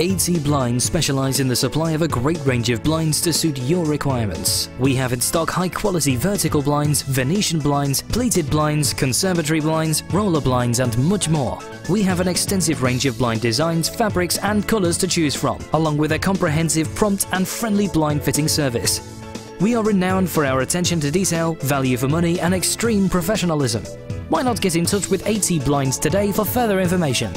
AT Blinds specialise in the supply of a great range of blinds to suit your requirements. We have in stock high-quality vertical blinds, Venetian blinds, pleated blinds, conservatory blinds, roller blinds and much more. We have an extensive range of blind designs, fabrics and colours to choose from, along with a comprehensive, prompt and friendly blind fitting service. We are renowned for our attention to detail, value for money and extreme professionalism. Why not get in touch with AT Blinds today for further information?